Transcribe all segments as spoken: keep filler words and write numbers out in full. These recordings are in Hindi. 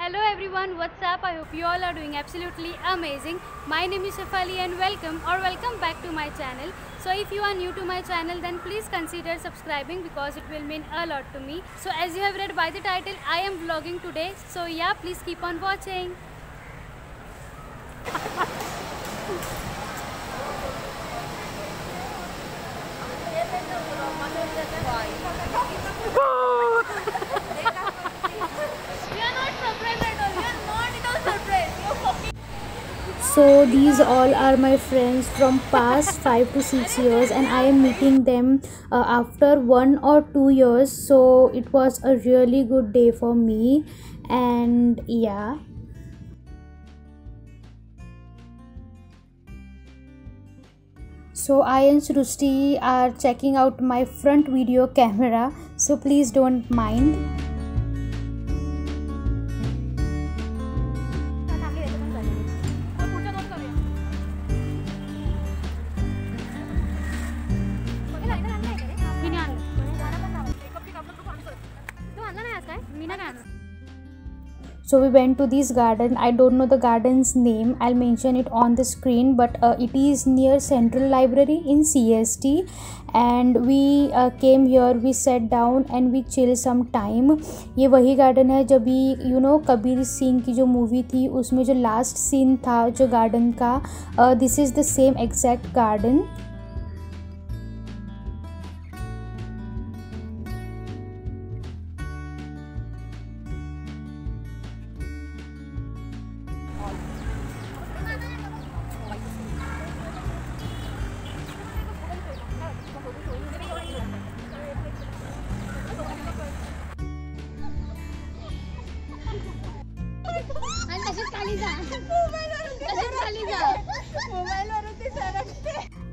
Hello everyone, what's up? I hope you all are doing absolutely amazing. My name is Shefali and welcome or welcome back to my channel. So if you are new to my channel then please consider subscribing because it will mean a lot to me. So as you have read by the title, I am vlogging today. So yeah, please keep on watching. So these all are my friends from past five to six years and I am meeting them uh, after one or two years, so it was a really good day for me. And yeah, so I and Shresti are checking out my front video camera, so please don't mind. So we went to this garden. I don't know the garden's name, I'll mention it on the screen, but uh, it is near Central Library in C S T, and we uh, came here, we sat down and we chill some time. ये वही garden है जब भी you know कबीर सिंह की जो movie थी उसमें जो last scene था जो garden का, uh, this is the same exact garden.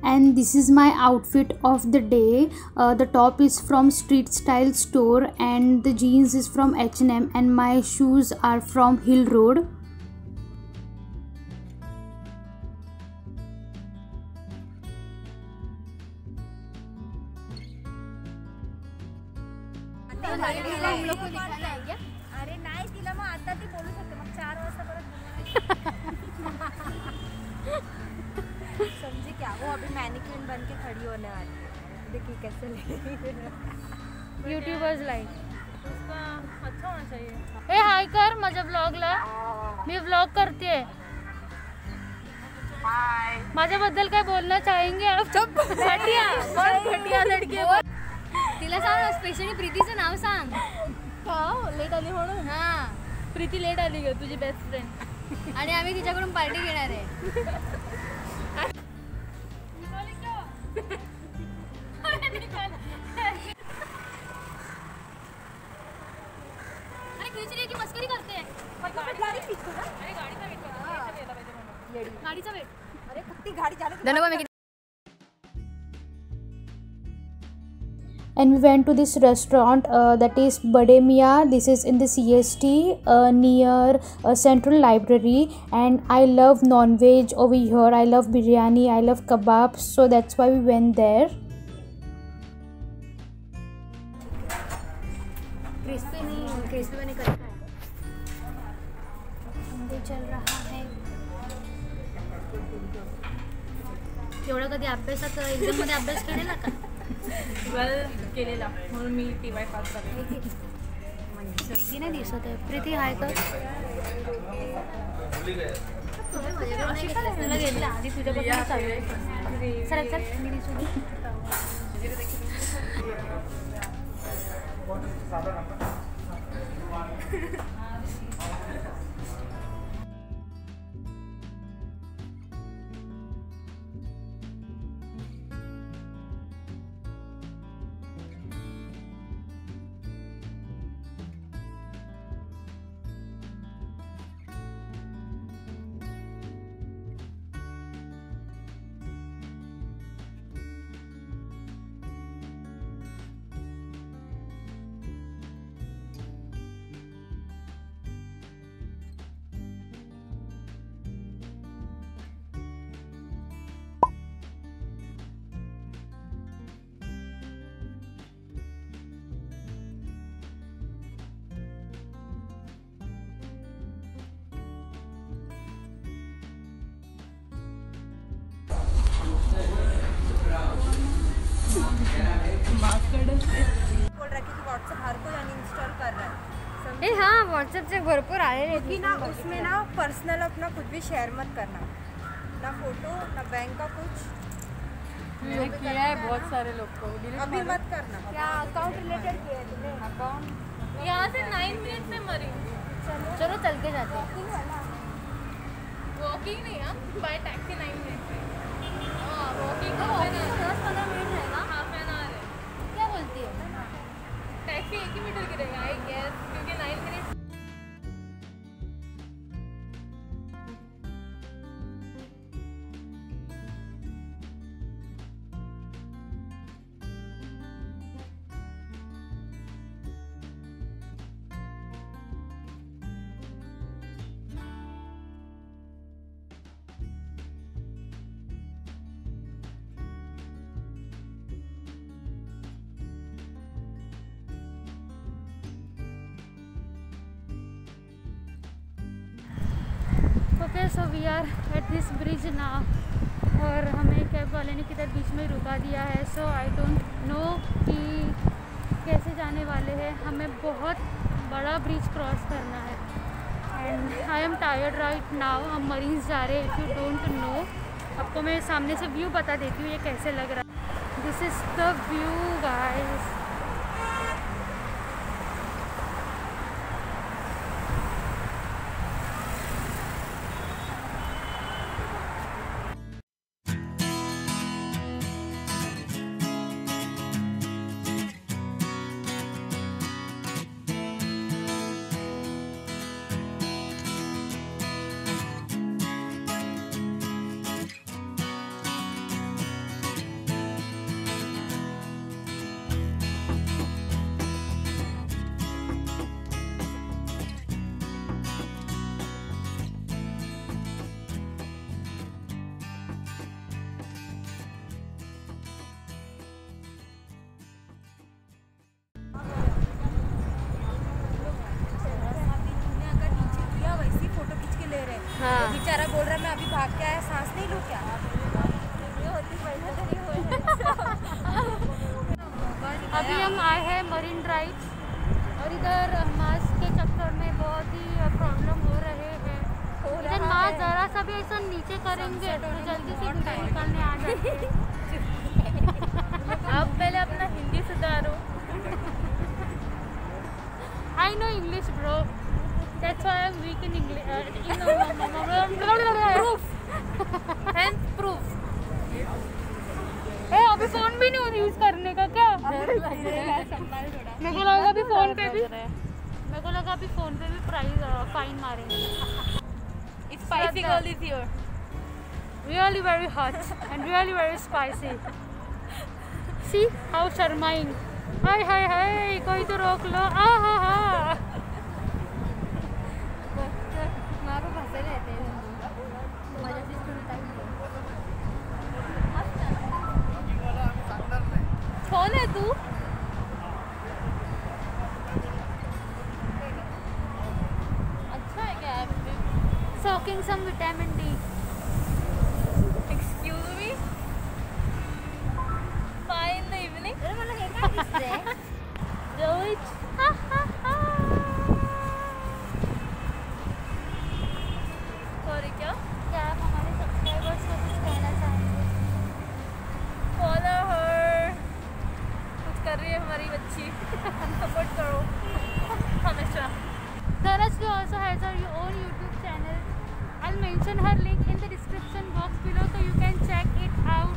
And this is my outfit of the day. Uh, the top is from Street Style Store and the jeans is from H and M and my shoes are from Hill Road. समझे क्या, वो अभी मैनिक्विन बन के खड़ी होने वाली है, देखिए कैसे लगी। यूट्यूबर्स लाइक उसका अच्छा होना चाहिए। ए हाय कर मजा व्लॉग ला, मी व्लॉग करती है। हाय माझ्या बद्दल काय बोलना चाहेंगे आप? चुप घटिया बहुत घटिया लड़की आहे। तिला सांग स्पेशली प्रीतीचं नाव सांग का, लेट आली म्हणून। हां प्रीती लेट आली ग, तुझी बेस्ट फ्रेंड, आणि आम्ही तिच्याकडून पार्टी घेणार आहे। And we went to this restaurant uh, that is Bademia. This is in the C S T uh, near uh, Central Library, and I love non-veg over here. I love biryani, I love kebabs, so that's why we went there. Crispy नहीं, crispy मैंने कर खाया। ये चल रहा है। एवढा कधी अभ्यासात एकदम मध्ये अभ्यास केलेला का? वेल केलेला, म्हणून मी टीवाय पास झाले। म्हणजे सगळी नाही दिसत आहे। प्रीती हाय कर। तुला घेतलं आधी तुझ्यापासून चालू आहे। सरक सरक मी दिसू। बोल रहा है कि व्हाट्सएप हर कोई अनइंस्टॉल कर रहा है। ए हाँ, व्हाट्सएप से भरपूर आए हैं कि ना, उसमें ना पर्सनल अपना कुछ भी शेयर मत करना, ना फोटो ना बैंक का कुछ। मैंने किया है बहुत सारे लोग को, अभी मत करना। क्या अकाउंट रिलेटेड किया है तुमने? अकाउंट यहाँ से नाइन मिनट में मरीन, चलो चल के जाते हैं। वॉकिंग नहीं हम, बाय टैक्सी नाइन मिनट में। हाँ वॉकिंग का दस पंद्रह मिनट रहेगा, हाफ एन आवर है। क्या बोलती है? टैक्सी एक ही मीटर की रहेगा आई गेस, क्योंकि nine minute. Okay, so we are at this bridge now, हमें कैब वाले ने किधर बीच में रुका दिया है। सो आई डोंट नो कि कैसे जाने वाले हैं। हमें बहुत बड़ा ब्रिज क्रॉस करना है and I am tired right now. हम मरीन जा रहे हैं। इफ़ यू डोंट नो, आपको मैं सामने से व्यू बता देती हूँ ये कैसे लग रहा है। This is the view guys. बेचारा बोल रहा है मैं अभी भाग के आया, सांस नहीं लूँ क्या? ये होती होती अभी हम आए हैं मरीन ड्राइव, और इधर मास्क के चक्कर में बहुत ही प्रॉब्लम हो रहे हैं। इधर मास्क जरा सा भी ऐसा नीचे करेंगे तो जल्दी से निकालने आ जाते हैं। आप पहले अपना हिंदी सुधारो। I know English bro, that's why I'm weak in English. Proof and proof. ए अभी फोन भी नहीं यूज करने का क्या? मेरे को लगा अभी फोन पे भी मेरे को लगा अभी फोन पे भी प्राइस फाइन मारेंगे। It's spicy girl is here. Really very hot and really very spicy. See how charming. Hi hi hi, कोई तो रोक लो। आ हा हा कौन है तू? अच्छा है क्या? Soaking some vitamin D. Excuse me, fine the evening. अरे मला हे काय दिसतंय? रोहित हा हा हा, सॉरी क्या? क्या आप हमारे सब्सक्राइबर्स को कुछ कहना चाहेंगे? फॉलो हर, कुछ कर रही है हमारी बच्ची, सपोर्ट करो हमेशा। Shresti also has her own YouTube channel. I'll mention her link in the description box below, so you can check it out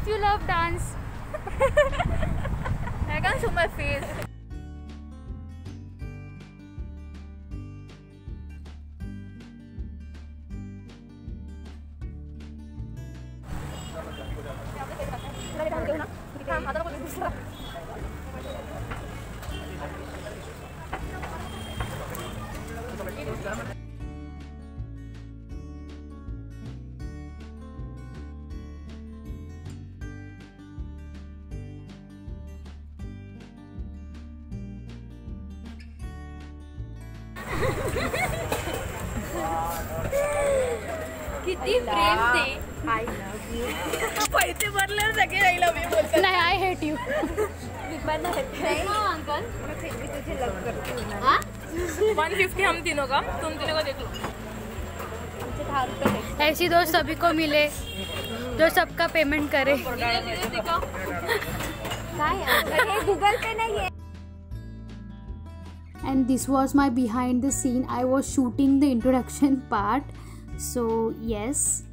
if you love dance. I can't show my face. कितनी प्रेम से I love you. पैसे भरले सके I love you बोलते नहीं I hate you. बिगबन नहीं अंकल मैं फिर भी तुझे लव करती हूँ. हाँ one fifty हम तीनों का तुम तीनों का देख लो. ऐसी दोस्त सभी को मिले जो सबका पेमेंट करे. गूगल पे नहीं है. And this was my behind the scene. I was shooting the introduction part. So yes.